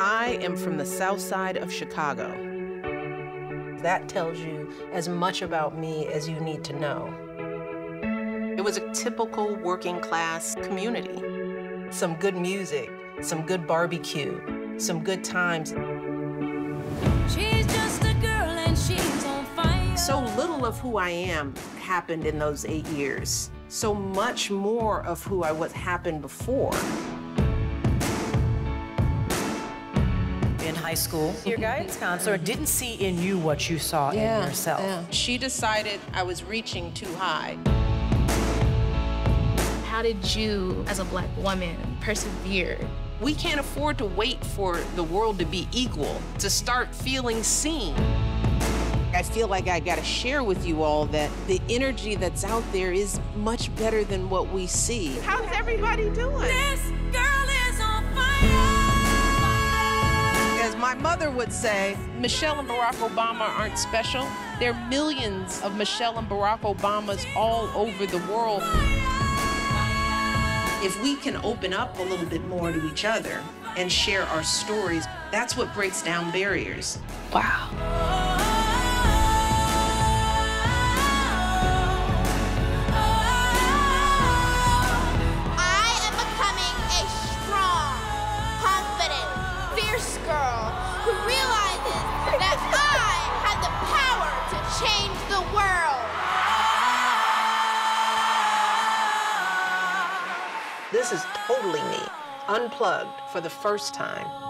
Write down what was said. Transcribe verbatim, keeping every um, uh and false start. I am from the south side of Chicago. That tells you as much about me as you need to know. It was a typical working class community. Some good music, some good barbecue, some good times. She's just a girl and she's on fire. So little of who I am happened in those eight years. So much more of who I was happened before. In high school, your guidance counselor didn't see in you what you saw yeah, in yourself. Yeah. She decided I was reaching too high. How did you, as a Black woman, persevere? We can't afford to wait for the world to be equal, to start feeling seen. I feel like I gotta share with you all that the energy that's out there is much better than what we see. How's everybody doing? This girl is on fire! As my mother would say, Michelle and Barack Obama aren't special. There are millions of Michelle and Barack Obamas all over the world. If we can open up a little bit more to each other and share our stories, that's what breaks down barriers. Wow. This is totally me, unplugged for the first time.